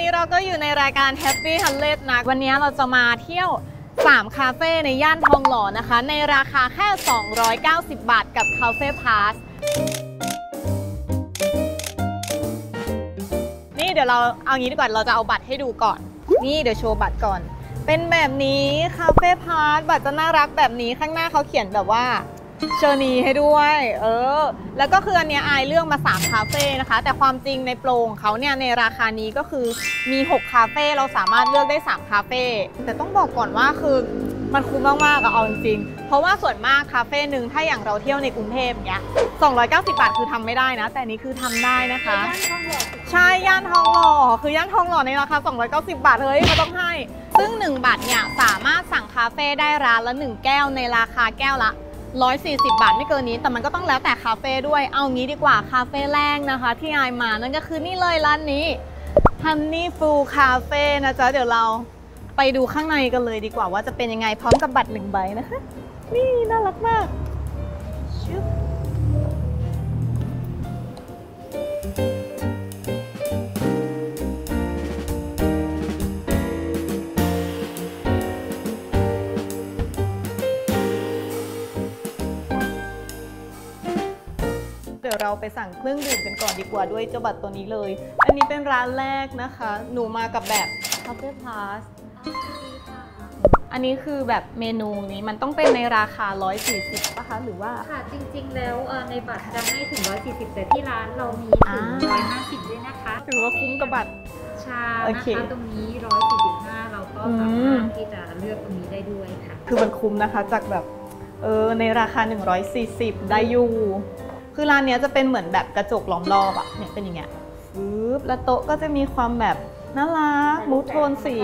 นี้เราก็อยู่ในรายการ Happy p a s นะวันนี้เราจะมาเที่ยว3คาเฟ่ในย่านทองหล่อนะคะในราคาแค่290 บาทกับ Cafe Pass นี่เดี๋ยวเราเอางี้ดีกว่าเราจะเอาบัตรให้ดูก่อนนี่เดี๋ยวโชว์บัตรก่อนเป็นแบบนี้ Cafe Pass บัตรจะน่ารักแบบนี้ข้างหน้าเขาเขียนแบบว่าเชอร์นีให้ด้วยแล้วก็คืออันเนี้ยอายเรื่องมา3คาเฟ่นะคะแต่ความจริงในโปรของเขาเนี่ยในราคานี้ก็คือมี6คาเฟ่เราสามารถเลือกได้3คาเฟ่แต่ต้องบอกก่อนว่าคือมันคุ้มมากๆเอาจริงเพราะว่าส่วนมากคาเฟ่หนึ่งถ้าอย่างเราเที่ยวในกรุงเทพเนี้ย290 บาทคือทำไม่ได้นะแต่นี้คือทำได้นะคะใช่ย่านทองหล่อคือย่านทองหล่อในราคา290 บาทเฮ้ยเขาต้องให้ซึ่ง1 บาทเนี่ยสามารถสั่งคาเฟ่ได้ร้านละ1แก้วในราคาแก้วละ140 บาทไม่เกินนี้แต่มันก็ต้องแล้วแต่คาเฟ่ด้วยเอางี้ดีกว่าคาเฟ่แรกนะคะที่อายมานั่นก็คือนี่เลยร้านนี้ Honey Food คาเฟ่นะจ๊ะเดี๋ยวเราไปดูข้างในกันเลยดีกว่าว่าจะเป็นยังไงพร้อมกับบัตร1ใบนะคะนี่น่ารักมากเดี๋ยวเราไปสั่งเครื่องดื่มกันก่อนดีกว่าด้วยเจ้าบัตรตัวนี้เลยอันนี้เป็นร้านแรกนะคะหนูมากับแบบ Happy Pass อันนี้คือแบบเมนูนี้มันต้องเป็นในราคา140ป่ะคะหรือว่าค่ะจริงๆแล้วในบัตรจะให้ถึง140แต่ที่ร้านเรามีถึง150ด้วยนะคะถือว่าคุ้มกับบัตรชานะคะตรงนี้145เราก็สามารถที่จะเลือกตรงนี้ได้ด้วยค่ะคือมันคุ้มนะคะจากแบบในราคา140ได้อยู่คือร้านนี้จะเป็นเหมือนแบบกระจกล้อมรอบอะเนี่ยเป็นอย่างเงี้ยฟืบและโต๊ะก็จะมีความแบบน่ารักมูทโทนสี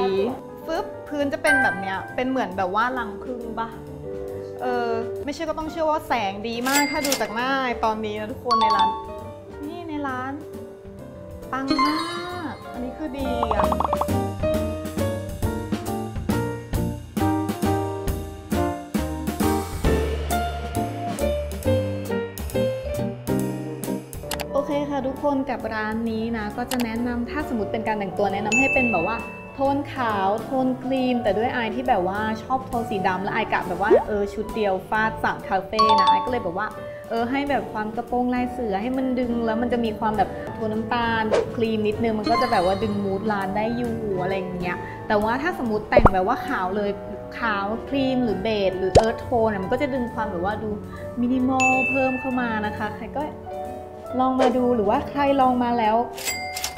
ฟืบพื้นจะเป็นแบบเนี้ยเป็นเหมือนแบบว่ารังผึ้งปะไม่ใช่ก็ต้องเชื่อว่าแสงดีมากถ้าดูจากหน้าตอนนี้นะทุกคนในร้านนี่ในร้านปังมากอันนี้คือดีอะทุกคนกับร้านนี้นะก็จะแนะนำถ้าสมมติเป็นการแต่งตัวแนะนำให้เป็นแบบว่าโทนขาวโทนครีมแต่ด้วยไอที่แบบว่าชอบโทนสีดำและไอกะแบบว่าชุดเดียวฟาดสามคาเฟ่นะไอก็เลยแบบว่าให้แบบความกระโปรงลายเสือให้มันดึงแล้วมันจะมีความแบบโทนน้ำตาลครีมนิดนึงมันก็จะแบบว่าดึงมูดร้านได้อยู่อะไรอย่างเงี้ยแต่ว่าถ้าสมมติแต่งแบบว่าขาวเลยขาวครีมหรือเบจหรือเอิร์ธโทนมันก็จะดึงความแบบว่าดูมินิมอลเพิ่มเข้ามานะคะใครก็ลองมาดูหรือว่าใครลองมาแล้ว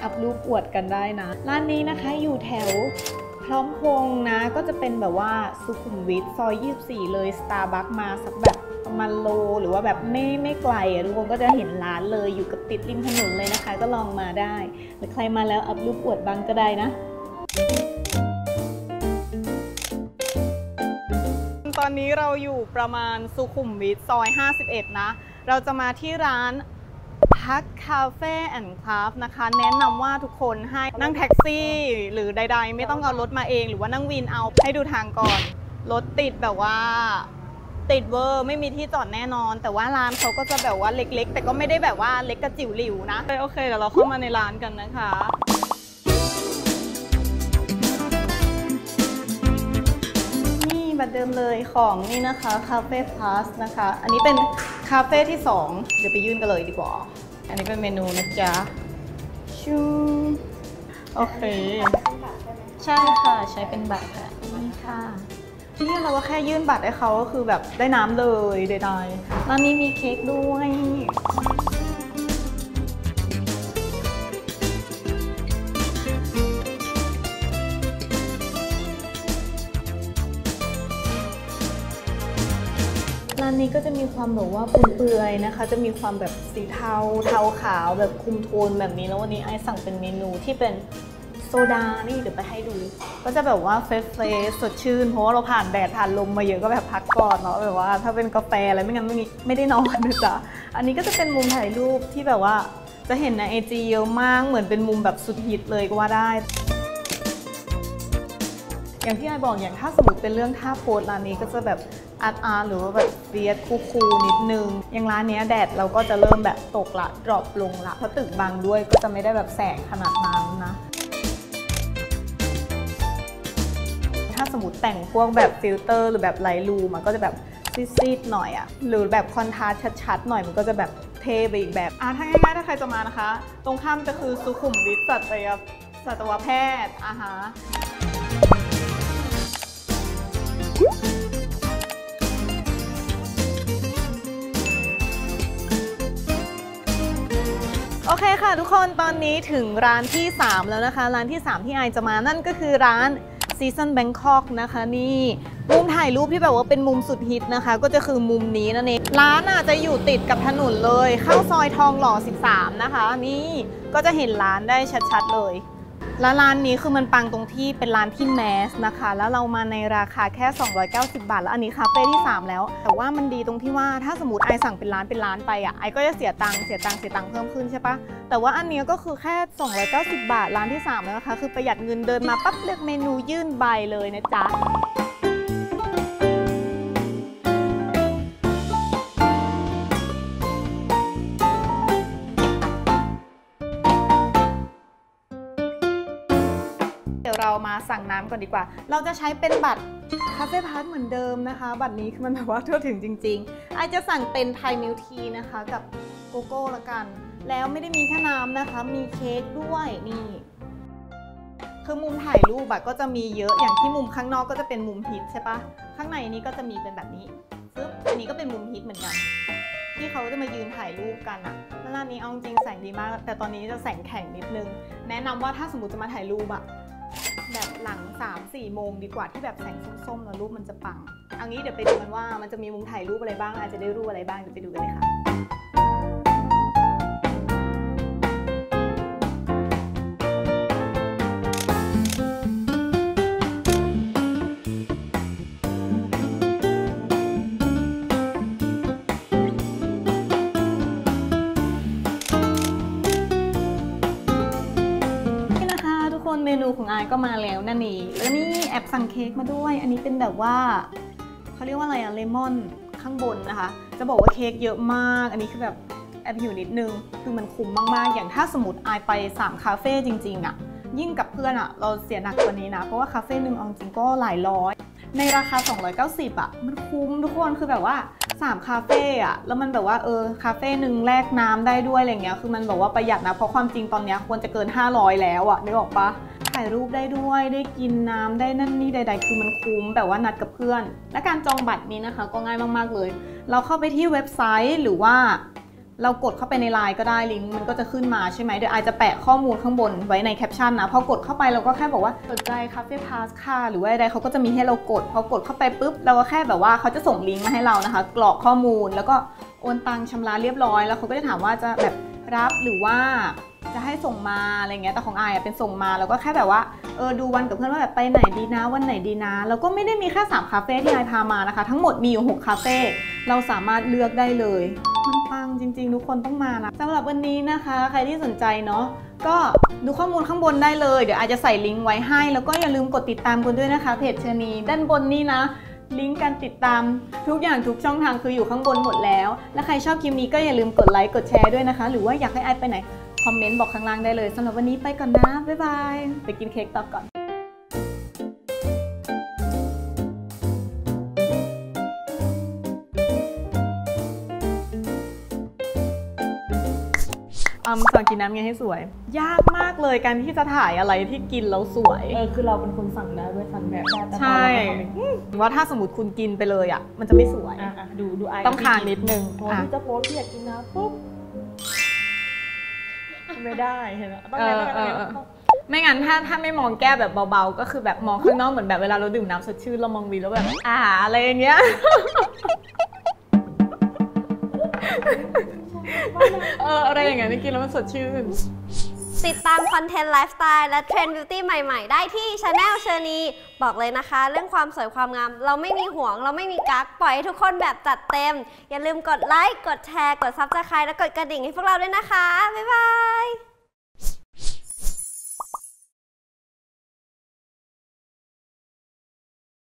อัพรูปอวดกันได้นะร้านนี้นะคะอยู่แถวพร้อมพงษ์นะก็จะเป็นแบบว่าสุขุมวิทซอย24เลยสตาร์บัคมาสักแบบประมาณโลหรือว่าแบบไม่ไกลทุกคนก็จะเห็นร้านเลยอยู่กับติดริมถนนเลยนะคะก็ลองมาได้หรือใครมาแล้วอัพรูปอวดบ้างก็ได้นะตอนนี้เราอยู่ประมาณสุขุมวิทซอย51นะเราจะมาที่ร้านพักคาเฟ่แอนด์คราฟนะคะแนะนำว่าทุกคนให้นั่งแท็กซี่หรือใดๆไม่ต้องเอารถมาเองหรือว่านั่งวินเอาให้ดูทางก่อนรถติดแบบว่าติดเวอร์ไม่มีที่จอดแน่นอนแต่ว่าร้านเขาก็จะแบบว่าเล็กๆแต่ก็ไม่ได้แบบว่าเล็กกระจิ๋วหลิวนะโอเคเดี๋ยวเราเข้ามาในร้านกันนะคะนี่บัตรเดิมเลยของนี่นะคะคาเฟ่พาสนะคะอันนี้เป็นคาเฟ่ที่2เดี๋ยวไปยื่นกันเลยดีกว่าอันนี้เป็นเมนูนะจ๊ะชูโอเคใช่ค่ะใช้เป็นบัตรค่ะนี่ค่ะนี่เราก็แค่ยื่นบัตรให้เขาก็คือแบบได้น้ำเลยใดๆแล้วนี่มีเค้กด้วยร้านนี้ก็จะมีความแบบว่าปูนเปื่อยนะคะจะมีความแบบสีเทาเทาขาวแบบคุมโทนแบบนี้แล้ววันนี้ไอสั่งเป็นเมนูที่เป็นโซดานี่เดี๋ยวไปให้ดูก็จะแบบว่าเฟรชสดชื่นเพราะว่าเราผ่านแดดผ่านลมมาเยอะก็แบบพักก่อนเนาะแบบว่าถ้าเป็นกาแฟอะไรไม่งั้นไม่ได้นอนนะจ๊ะอันนี้ก็จะเป็นมุมถ่ายรูปที่แบบว่าจะเห็นใน IG เยอะมากเหมือนเป็นมุมแบบสุดฮิตเลยก็ว่าได้อย่างที่ไอบอกอย่างถ้าสมมติเป็นเรื่องท่าโพสร้านนี้ก็จะแบบอาร์ตหรือว่าแบบเฟียสคูลนิดนึงอย่างร้านนี้แดดเราก็จะเริ่มแบบตกละดรอปลงละเพราะตึกบางด้วยก็จะไม่ได้แบบแสงขนาดนั้นนะ สมมติแต่งพวกแบบฟิลเตอร์หรือแบบไลท์รูมมันก็จะแบบซีดๆหน่อยอะหรือแบบคอนทราสต์ชัดๆหน่อยมันก็จะแบบเทไปอีกแบบถ้าง่ายๆถ้าใครจะมานะคะตรงข้ามจะคือสุขุมวิทสัตวแพทย์โอเคค่ะทุกคนตอนนี้ถึงร้านที่3แล้วนะคะร้านที่3ที่ไอจะมานั่นก็คือร้าน Season Bangkok นะคะนี่มุมถ่ายรูปที่แบบว่าเป็นมุมสุดฮิตนะคะก็จะคือมุมนี้นั่นเองร้านอาจจะอยู่ติดกับถนนเลยเข้าซอยทองหล่อ13นะคะนี่ก็จะเห็นร้านได้ชัดๆเลยและร้านนี้คือมันปังตรงที่เป็นร้านที่แมสนะคะแล้วเรามาในราคาแค่290 บาทแล้วอันนี้คาเฟ่ที่3แล้วแต่ว่ามันดีตรงที่ว่าถ้าสมมติไอสั่งเป็นร้านไปอ่ะไอก็จะเสียตังค์เพิ่มขึ้นใช่ปะแต่ว่าอันนี้ก็คือแค่290 บาทร้านที่3แล้วนะคะคือประหยัดเงินเดินมาปั๊บเลือกเมนูยื่นใบเลยนะจ๊ะเรามาสั่งน้ำก่อนดีกว่าเราจะใช้เป็นบัตรHappy Passเหมือนเดิมนะคะบัตรนี้คือมันแบบว่าทั่วถึงจริงๆไอจะสั่งเป็นไทยมิลค์ทีนะคะกับโกโก้ละกันแล้วไม่ได้มีแค่น้ำนะคะมีเค้กด้วยนี่คือมุมถ่ายรูปก็จะมีเยอะอย่างที่มุมข้างนอกก็จะเป็นมุมฮิตใช่ปะข้างในนี้ก็จะมีเป็นแบบนี้ซึ่งอันนี้ก็เป็นมุมฮิตเหมือนกันที่เขาจะมายืนถ่ายรูปกันอะร้านนี้เอาจริงแสงดีมากแต่ตอนนี้จะแสงแข็งนิดนึงแนะนำว่าถ้าสมมติจะมาถ่ายรูปอะแบบหลัง 3-4 โมงดีกว่าที่แบบแสงส้มๆแล้วรูปมันจะปังเอางี้เดี๋ยวไปดูกันว่ามันจะมีมุมถ่ายรูปอะไรบ้างอาจจะได้รูปอะไรบ้างเดี๋ยวไปดูกันเลยค่ะเมนูของอายก็มาแล้วนั่นนี่แล้วนี่แอบสั่งเค้กมาด้วยอันนี้เป็นแบบว่าเขาเรียกว่าอะไรอะเลมอนข้างบนนะคะจะบอกว่าเค้กเยอะมากอันนี้คือแบบแอบหิวนิดนึงคือมันคุ้มมากๆอย่างถ้าสมมติอายไป3 คาเฟ่จริงๆอะยิ่งกับเพื่อนอะเราเสียหนักกว่านี้นะเพราะว่าคาเฟ่หนึ่งเอาจริงก็หลายร้อยในราคา290อะมันคุ้มทุกคนคือแบบว่า3 คาเฟ่อะแล้วมันแบบว่าคาเฟ่หนึ่งแลกน้ำได้ด้วยอะไรเงี้ยคือมันบอกว่าประหยัดนะเพราะความจริงตอนนี้ควรจะเกิน500แล้วอะนึกออกปะถ่ายรูปได้ด้วยได้กินน้ำได้นั่นนี่ใดๆคือมันคุ้มแบบว่านัดกับเพื่อนและการจองบัตรนี้นะคะก็ง่ายมากๆเลยเราเข้าไปที่เว็บไซต์หรือว่าเรากดเข้าไปในไลน์ก็ได้ลิงก์มันก็จะขึ้นมาใช่ไหมเดี๋ยวอาจจะแปะข้อมูลข้างบนไว้ในแคปชั่นนะพอกดเข้าไปเราก็แค่บอกว่าสนใจ Happy Pass ค่ะหรือว่าอะไรเขาก็จะมีให้เรากดพอกดเข้าไปปุ๊บเราก็แค่แบบว่าเขาจะส่งลิงก์มาให้เรานะคะกรอกข้อมูลแล้วก็โอนตังชำระเรียบร้อยแล้วเขาก็จะถามว่าจะแบบรับหรือว่าจะให้ส่งมาอะไรเงี้ยแต่ของไอเป็นส่งมาแล้วก็แค่แบบว่าดูวันกับเพื่อนว่าแบบไปไหนดีนะวันไหนดีนะแล้วก็ไม่ได้มีแค่3 คาเฟ่ที่ไอพามานะคะทั้งหมดมีอยู่6 คาเฟ่เราสามารถเลือกได้เลยมันปังจริงๆทุกคนต้องมานะสำหรับวันนี้นะคะใครที่สนใจเนาะก็ดูข้อมูลข้างบนได้เลยเดี๋ยวไอจะใส่ลิงก์ไว้ให้แล้วก็อย่าลืมกดติดตามกันด้วยนะคะเพจชนีด้านบนนี้นะลิงก์การติดตามทุกอย่างทุกช่องทางคืออยู่ข้างบนหมดแล้วและใครชอบคลิปนี้ก็อย่าลืมกดไลค์กดแชร์ด้วยนะคะหรือว่าอยากให้ไอไปไหนคอมเมนต์บอกข้างล่างได้เลยสำหรับวันนี้ไปก่อนนะบ๊ายบายไปกินเค้กต่อก่อนสั่งกินน้ำไงให้สวยยากมากเลยการที่จะถ่ายอะไรที่กินแล้วสวยคือเราเป็นคนสั่งได้ด้วยสั่งแบบใช่ว่าถ้าสมมติคุณกินไปเลยอ่ะมันจะไม่สวยดูไอต้องคางนิดนึงพอที่จะโพสที่อยากกินนะปุ๊บไม่ได้เห็นไหมต้องแก้ไม่งั้นถ้าไม่มองแก้แบบเบาๆก็คือแบบมองข้างนอกเหมือนแบบเวลาเราดื่มน้ำสดชื่นเรามองวีแล้วแบบอะไรอย่างเงี้ยอะไรอย่างเงี้ยกินแล้วมันสดชื่นติดตามคอนเทนต์ไลฟ์สไตล์และเทรนด์บิวตี้ใหม่ๆได้ที่ Channel เชอร์นีบอกเลยนะคะเรื่องความสวยความงามเราไม่มีห่วงเราไม่มีกั๊กปล่อยให้ทุกคนแบบจัดเต็มอย่าลืมกดไลค์กดแชร์กด Subscribe และกดกระดิ่งให้พวกเราด้วยนะคะบ๊ายบาย